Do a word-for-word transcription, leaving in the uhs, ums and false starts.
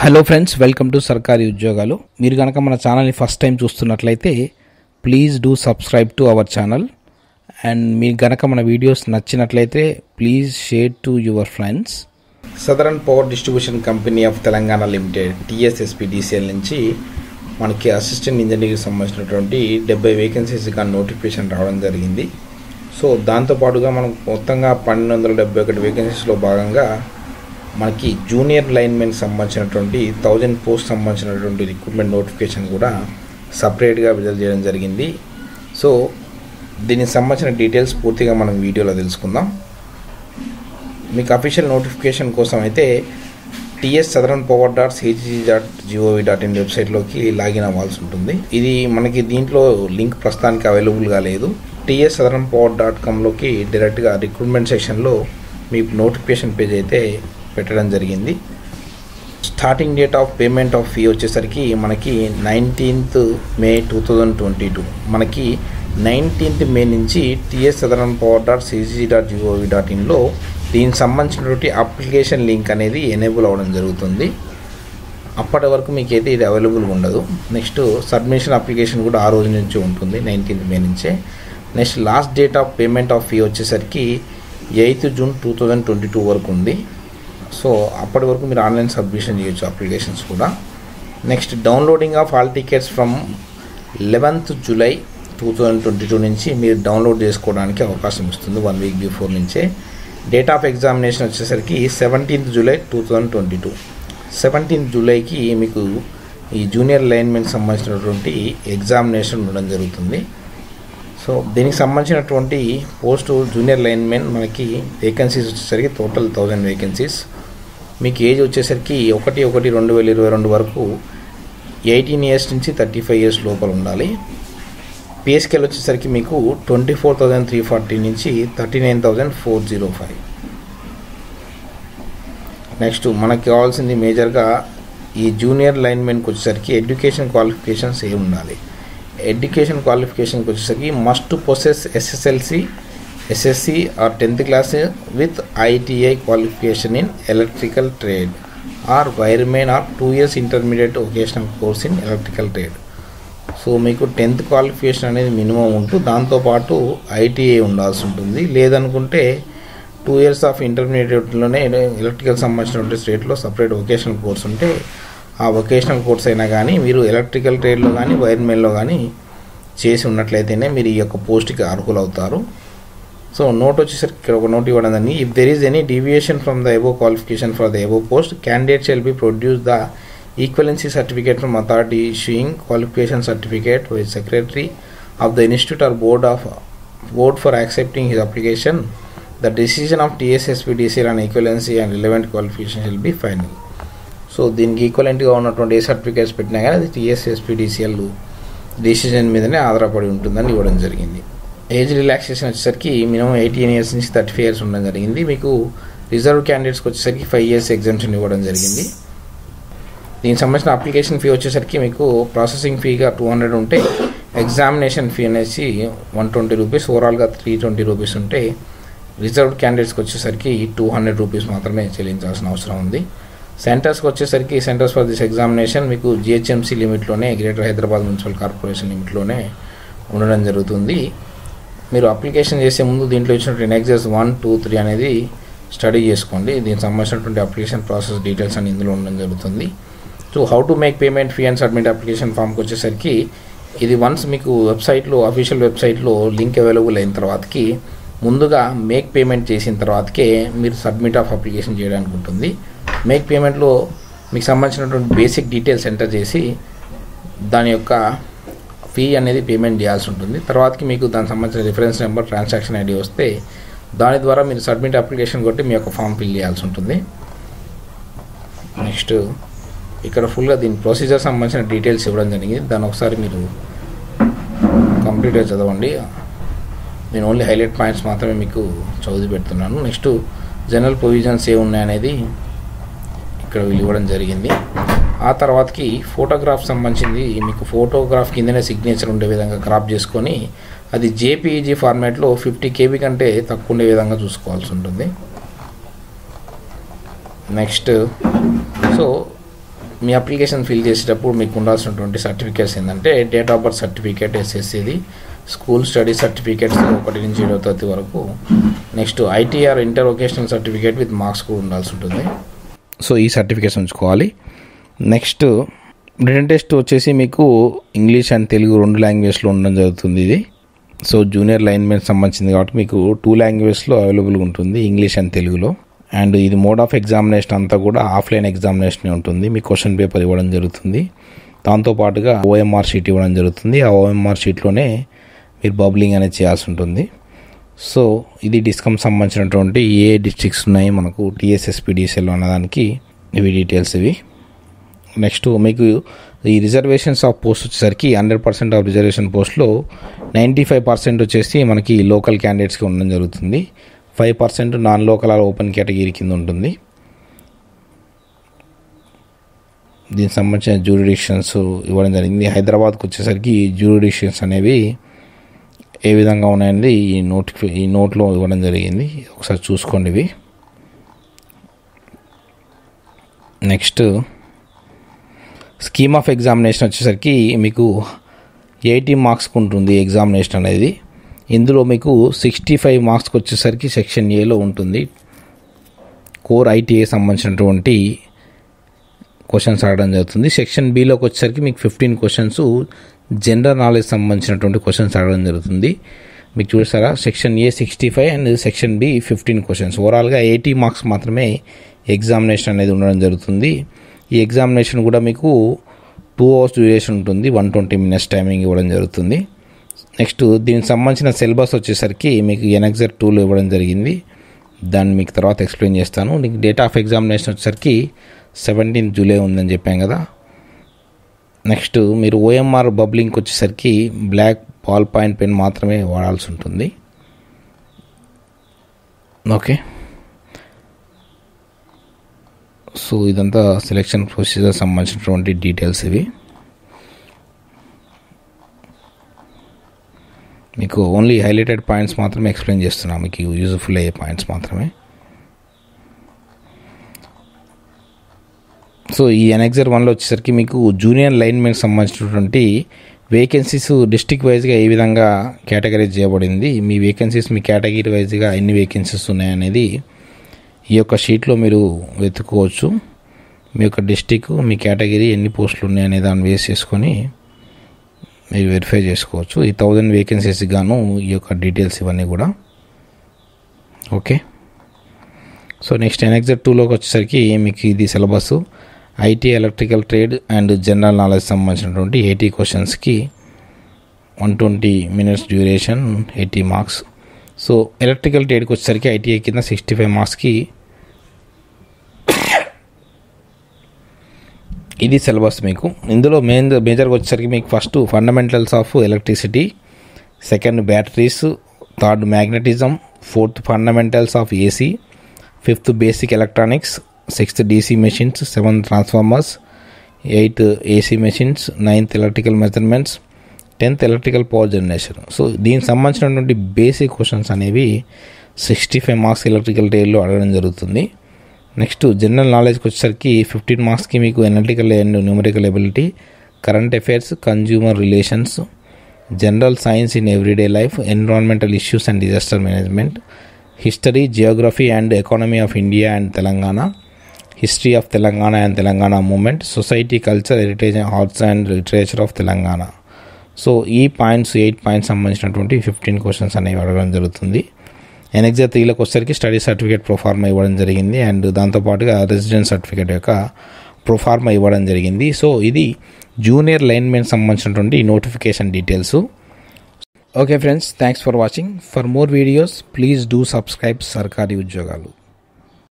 Hello friends, welcome to సర్కారీ ఉద్యోగాలు. మీరు కనుక మన ఛానల్ని ఫస్ట్ టైం చూస్తున్నట్లయితే please do subscribe to our channel. And మీకు కనుక మన వీడియోస్ నచ్చినట్లయితే please share to your friends. Southern power distribution company of Telangana limited TSSPDCL నుంచి మనకి అసిస్టెంట్ ఇంజనీర్కి సంబంధించినటువంటి డెబ్బై వేకెన్సీస్గా నోటిఫికేషన్ రావడం జరిగింది. సో దాంతోపాటుగా మనం మొత్తంగా పన్నెండు వందల డెబ్బై ఒకటి వేకెన్సీస్లో భాగంగా మనకి జూనియర్ లైన్మెన్కి సంబంధించినటువంటి థౌజండ్ పోస్ట్ సంబంధించినటువంటి రిక్రూట్మెంట్ నోటిఫికేషన్ కూడా సపరేట్గా విడుదల చేయడం జరిగింది. సో దీనికి సంబంధించిన డీటెయిల్స్ పూర్తిగా మనం వీడియోలో తెలుసుకుందాం. మీకు అఫీషియల్ నోటిఫికేషన్ కోసం అయితే T S southern power dot S G G dot gov dot in వెబ్సైట్లోకి లాగిన్ అవ్వాల్సి ఉంటుంది. ఇది మనకి దీంట్లో లింక్ ప్రస్తుతానికి అవైలబుల్గా లేదు. T S southern power dot కామ్లోకి డైరెక్ట్గా రిక్రూట్మెంట్ సెక్షన్లో మీకు నోటిఫికేషన్ పేజ్ అయితే పెట్టడం జరిగింది. Starting date of payment of fee వచ్చేసరికి మనకి nineteenth May two thousand twenty two మనకి నైన్టీన్త్ మే నుంచి T S southern power dot S G G dot gov dot ఇన్లో దీనికి సంబంధించినటువంటి అప్లికేషన్ లింక్ అనేది ఎనేబుల్ అవ్వడం జరుగుతుంది. అప్పటి వరకు మీకైతే ఇది అవైలబుల్గా ఉండదు. నెక్స్ట్ సబ్మిషన్ అప్లికేషన్ కూడా ఆ రోజు నుంచి ఉంటుంది, నైన్టీన్త్ మే నుంచే. Next last date of payment of fee వచ్చేసరికి eighth June two thousand twenty two వరకు ఉంది. సో అప్పటి వరకు మీరు ఆన్లైన్ సబ్మిషన్ చేయొచ్చు అప్లికేషన్స్ కూడా. Next downloading of hall tickets from eleventh July two thousand twenty two నుంచి మీరు డౌన్లోడ్ చేసుకోవడానికి అవకాశం ఇస్తుంది వన్ వీక్ బిఫోర్ నుంచే. డేట్ ఆఫ్ ఎగ్జామినేషన్ వచ్చేసరికి seventeenth July two thousand twenty two seventeenth జూలైకి మీకు ఈ జూనియర్ లైన్మెన్కి సంబంధించినటువంటి ఎగ్జామినేషన్ ఉండడం జరుగుతుంది. సో దీనికి సంబంధించినటువంటి పోస్టు జూనియర్ లైన్మెన్ మనకి వేకెన్సీస్ వచ్చేసరికి టోటల్ థౌజండ్ వేకెన్సీస్. మీకు ఏజ్ వచ్చేసరికి ఒకటి ఒకటి రెండు వేల ఇరవై రెండు వరకు ఎయిటీన్ ఇయర్స్ నుంచి థర్టీ ఫైవ్ ఇయర్స్ లోపల ఉండాలి. పే స్కేల్ వచ్చేసరికి మీకు twenty four thousand three forty నుంచి thirty nine thousand four zero five. Next మనకి కావాల్సింది మేజర్గా ఈ జూనియర్ లైన్మెన్కి వచ్చేసరికి ఎడ్యుకేషన్ క్వాలిఫికేషన్స్ ఏమి ఉండాలి. ఎడ్యుకేషన్ క్వాలిఫికేషన్కి వచ్చేసరికి must possess SSLC SSC or tenth class with ITI qualification in electrical trade or wiremen or two years intermediate vocational course in electrical trade. So మీకు టెన్త్ క్వాలిఫికేషన్ అనేది minimum ఉంటూ దాంతోపాటు ITI ఉండాల్సి ఉంటుంది. లేదనుకుంటే టూ ఇయర్స్ ఆఫ్ ఇంటర్మీడియట్లోనే electrical సంబంధించినటువంటి స్టేట్లో సపరేట్ వొకేషనల్ కోర్స్ ఉంటే ఆ వొకేషనల్ కోర్స్ అయినా కానీ మీరు ఎలక్ట్రికల్ ట్రేడ్లో కానీ వైర్మెన్లో కానీ చేసి ఉన్నట్లయితేనే మీరు ఈ యొక్క పోస్ట్కి అర్హులు అవుతారు. సో నోట్ వచ్చేసరికి ఇక్కడ ఒక నోట్ ఇవ్వడం జరిగింది. If there is any deviation from the above qualification for the above post candidate shall be produce the equivalency certificate from authority issuing qualification certificate by secretary of the institute or board of board for accepting his application. The decision of TSSPDCL and equivalency and relevant qualification shall be final. So దీనికి ఈక్వలెంట్గా ఉన్నటువంటి ఏ certificates పెట్టినా కానీ అది టీఎస్ఎస్పీడిసిఎల్ decision మీదనే ఆధారపడి ఉంటుందని ఇవ్వడం జరిగింది. ఏజ్ రిలాక్సేషన్ వచ్చేసరికి మినిమం ఎయిటీన్ ఇయర్స్ నుంచి థర్టీ ఫైవ్ ఇయర్స్ ఉండడం జరిగింది. మీకు రిజర్వ్ క్యాండిడేట్స్కి వచ్చేసరికి ఫైవ్ ఇయర్స్ ఎగ్జామ్షన్ ఇవ్వడం జరిగింది. దీనికి సంబంధించిన అప్లికేషన్ ఫీ వచ్చేసరికి మీకు ప్రాసెసింగ్ ఫీగా టూ హండ్రెడ్ ఉంటే ఎగ్జామినేషన్ ఫీ అనేసి వన్ ట్వంటీ రూపీస్ ఓవరాల్గా త్రీ ట్వంటీ రూపీస్ ఉంటే రిజర్వ్ క్యాండిడేట్స్కి వచ్చేసరికి టూ హండ్రెడ్ రూపీస్ మాత్రమే చెల్లించాల్సిన అవసరం ఉంది. సెంటర్స్కి వచ్చేసరికి సెంటర్స్ ఫర్ దిస్ ఎగ్జామినేషన్ మీకు జిహెచ్ఎంసీ లిమిట్లోనే గ్రేటర్ హైదరాబాద్ మున్సిపల్ కార్పొరేషన్ లిమిట్లోనే ఉండడం జరుగుతుంది. మీరు అప్లికేషన్ చేసే ముందు దీంట్లో ఇచ్చినటువంటి నెక్స్ట్ వన్ టూ త్రీ అనేది స్టడీ చేసుకోండి. దీనికి సంబంధించినటువంటి అప్లికేషన్ ప్రాసెస్ డీటెయిల్స్ అని ఇందులో ఉండడం జరుగుతుంది. So how to make payment fee and submit application ఫామ్కి వచ్చేసరికి ఇది వన్స్ మీకు వెబ్సైట్లో అఫీషియల్ వెబ్సైట్లో లింక్ అవైలబుల్ అయిన తర్వాతకి ముందుగా మేక్ పేమెంట్ చేసిన తర్వాతకే మీరు సబ్మిట్ ఆఫ్ అప్లికేషన్ చేయడానికి ఉంటుంది. మేక్ పేమెంట్లో మీకు సంబంధించినటువంటి బేసిక్ డీటెయిల్స్ ఎంటర్ చేసి దాని యొక్క ఫీ అనేది పేమెంట్ చేయాల్సి ఉంటుంది. తర్వాతకి మీకు దానికి సంబంధించిన రిఫరెన్స్ నెంబర్ ట్రాన్సాక్షన్ ఐడి వస్తే దాని ద్వారా మీరు సబ్మిట్ అప్లికేషన్ కొట్టి మీ యొక్క ఫామ్ ఫిల్ చేయాల్సి ఉంటుంది. నెక్స్ట్ ఇక్కడ ఫుల్గా దీని ప్రొసీజర్ సంబంధించిన డీటెయిల్స్ ఇవ్వడం జరిగింది. దాన్ని ఒకసారి మీరు కంప్లీట్గా చదవండి. నేను ఓన్లీ హైలైట్ పాయింట్స్ మాత్రమే మీకు చదివి పెడుతున్నాను. నెక్స్ట్ జనరల్ ప్రొవిజన్స్ ఏ ఉన్నాయనేది ఇక్కడ వీళ్ళు ఇవ్వడం జరిగింది. ఆ తర్వాతకి ఫోటోగ్రాఫ్ సంబంధించింది మీకు ఫోటోగ్రాఫ్ కిందనే సిగ్నేచర్ ఉండే విధంగా క్రాప్ చేసుకొని అది జేపీఈజీ ఫార్మాట్లో ఫిఫ్టీ కేబీ కంటే తక్కువ ఉండే విధంగా చూసుకోవాల్సి ఉంటుంది. నెక్స్ట్ సో మీ అప్లికేషన్ ఫిల్ చేసేటప్పుడు మీకు ఉండాల్సినటువంటి సర్టిఫికేట్స్ ఏంటంటే డేట్ ఆఫ్ బర్త్ సర్టిఫికేట్, ఎస్ఎస్సిది, స్కూల్ స్టడీ సర్టిఫికేట్స్ ఒకటి నుంచి ఏడవ తరగతి వరకు, next ITR inter vocational certificate with marks కూడా ఉండాల్సి ఉంటుంది. సో ఈ సర్టిఫికేట్స్ ఉంచుకోవాలి. నెక్స్ట్ రిటన్ టెస్ట్ వచ్చేసి మీకు ఇంగ్లీష్ అండ్ తెలుగు రెండు లాంగ్వేజ్లో ఉండడం జరుగుతుంది. ఇది సో జూనియర్ లైన్మెన్ సంబంధించింది కాబట్టి మీకు టూ లాంగ్వేజ్లో అవైలబుల్గా ఉంటుంది, ఇంగ్లీష్ అండ్ తెలుగులో. అండ్ ఇది మోడ్ ఆఫ్ ఎగ్జామినేషన్ అంతా కూడా ఆఫ్లైన్ ఎగ్జామినేషన్ ఉంటుంది. మీ క్వశ్చన్ పేపర్ ఇవ్వడం జరుగుతుంది, దాంతోపాటుగా ఓఎంఆర్ షీట్ ఇవ్వడం జరుగుతుంది. ఆ ఓఎంఆర్ షీట్లోనే మీరు బబ్లింగ్ అనేది చేయాల్సి ఉంటుంది. సో ఇది డిస్కమ్ సంబంధించినటువంటి ఏ డిస్ట్రిక్ట్స్ ఉన్నాయి మనకు టీఎస్ఎస్పీడిఎస్ఎల్ అన్నదానికి ఇవి డీటెయిల్స్ ఇవి. నెక్స్ట్ మీకు ఈ రిజర్వేషన్స్ ఆఫ్ పోస్ట్ వచ్చేసరికి హండ్రెడ్ పర్సెంట్ ఆఫ్ రిజర్వేషన్ పోస్ట్లో నైంటీ ఫైవ్ పర్సెంట్ వచ్చేసి మనకి లోకల్ క్యాండిడేట్స్కి ఉండడం జరుగుతుంది. Five percent non local or open category కింద ఉంటుంది. దీనికి సంబంధించిన జ్యూరిడిక్షన్స్ ఇవ్వడం జరిగింది. హైదరాబాద్కు వచ్చేసరికి జ్యూరిడిక్షన్స్ అనేవి ఏ విధంగా ఉన్నాయనేది ఈ నోట్ ఈ నోట్లో ఇవ్వడం జరిగింది, ఒకసారి చూసుకోండి ఇవి. నెక్స్ట్ స్కీమ్ ఆఫ్ ఎగ్జామినేషన్ వచ్చేసరికి మీకు ఎయిటీ మార్క్స్కి ఉంటుంది ఎగ్జామినేషన్ అనేది. ఇందులో మీకు సిక్స్టీ ఫైవ్ మార్క్స్కి వచ్చేసరికి సెక్షన్ ఏలో ఉంటుంది. కోర్ ఐటీఏ సంబంధించినటువంటి క్వశ్చన్స్ అడగడం జరుగుతుంది. సెక్షన్ బిలోకి వచ్చేసరికి మీకు ఫిఫ్టీన్ క్వశ్చన్స్ జనరల్ నాలెడ్జ్ సంబంధించినటువంటి క్వశ్చన్స్ అడగడం జరుగుతుంది. మీకు చూసారా, section A sixty five and section B fifteen questions, ఓవరాల్గా ఎయిటీ మార్క్స్ మాత్రమే ఎగ్జామినేషన్ అనేది ఉండడం జరుగుతుంది. ఈ ఎగ్జామినేషన్ కూడా మీకు టూ అవర్స్ డ్యూరేషన్ ఉంటుంది, వన్ ట్వంటీ మినిట్స్ టైమింగ్ ఇవ్వడం జరుగుతుంది. నెక్స్ట్ దీనికి సంబంధించిన సిలబస్ వచ్చేసరికి మీకు ఎనెక్సర్ టూలో ఇవ్వడం జరిగింది, దాన్ని మీకు తర్వాత ఎక్స్ప్లెయిన్ చేస్తాను. మీకు డేట్ ఆఫ్ ఎగ్జామినేషన్ వచ్చేసరికి సెవెంటీన్త్ జూలై ఉందని చెప్పాం కదా. నెక్స్ట్ మీరు ఓఎంఆర్ బబ్లింగ్కి వచ్చేసరికి బ్లాక్ బాల్ పాయింట్ పెన్ మాత్రమే వాడాల్సి ఉంటుంది. ఓకే, సో ఇదంతా సెలెక్షన్ ప్రొసీజర్ సంబంధించినటువంటి డీటెయిల్స్ ఇవి. మీకు ఓన్లీ హైలైటెడ్ పాయింట్స్ మాత్రమే ఎక్స్ప్లెయిన్ చేస్తున్నాను, మీకు యూజ్ఫుల్ అయ్యే పాయింట్స్ మాత్రమే. సో ఈ ఎనెక్సర్ వన్లో వచ్చేసరికి మీకు జూనియర్ లైన్మెన్ సంబంధించినటువంటి వేకెన్సీస్ డిస్ట్రిక్ట్ వైజ్గా ఏ విధంగా కేటగరైజ్ చేయబడింది, మీ వేకెన్సీస్ మీ కేటగిరీ వైజ్గా ఎన్ని వేకెన్సీస్ ఉన్నాయనేది ఈ యొక్క షీట్లో మీరు వెతుక్కోవచ్చు. మీ యొక్క డిస్టిక్, మీ కేటగిరీ, ఎన్ని పోస్టులు ఉన్నాయనే దాన్ని బేస్ చేసుకొని మీరు వెరిఫై చేసుకోవచ్చు. ఈ థౌజండ్ వేకెన్సీస్కి గాను ఈ యొక్క డీటెయిల్స్ ఇవన్నీ కూడా. ఓకే, సో నెక్స్ట్ ఎన్ఎక్జెట్ టూలోకి వచ్చేసరికి మీకు ఇది syllabus IT, electrical trade and general knowledge సంబంధించినటువంటి ఎయిటీ క్వశ్చన్స్కి one twenty minutes duration, eighty marks. So electrical ట్రేడ్కి వచ్చేసరికి ఐటీఐ కింద సిక్స్టీ ఫైవ్ మార్క్స్కి ఇది సిలబస్ మీకు. ఇందులో మెయిన్ మేజర్గా వచ్చేసరికి మీకు first fundamentals of electricity, second batteries, third magnetism, fourth fundamentals of AC, fifth basic electronics, sixth DC machines, seventh transformers, eighth AC machines, ninth electrical measurements, tenth electrical power generation. So దీనికి సంబంధించినటువంటి basic questions అనేవి sixty five marks electrical ట్రేడ్లో అడగడం జరుగుతుంది. Next general నాలెడ్జ్కి వచ్చేసరికి fifteen మార్క్స్కి మీకు analytical and numerical ability, current affairs, consumer relations, general science in everyday life, environmental issues and disaster management, history, geography and economy of India and Telangana, history of Telangana and Telangana movement, society, culture, heritage, arts and literature of Telangana. So ఈ points eight points సంబంధించినటువంటి fifteen questions అనేవి అడగడం జరుగుతుంది. ఎన్ఎక్జామ్ త్రీలకు వచ్చేసరికి study certificate proforma ఇవ్వడం జరిగింది and దాంతోపాటుగా residence certificate యొక్క ప్రొఫార్మా ఇవ్వడం జరిగింది. సో ఇది జూనియర్ లైన్మెన్ సంబంధించినటువంటి notification details. Okay friends, thanks for watching. For more videos please do subscribe Sarkari ఉద్యోగాలు.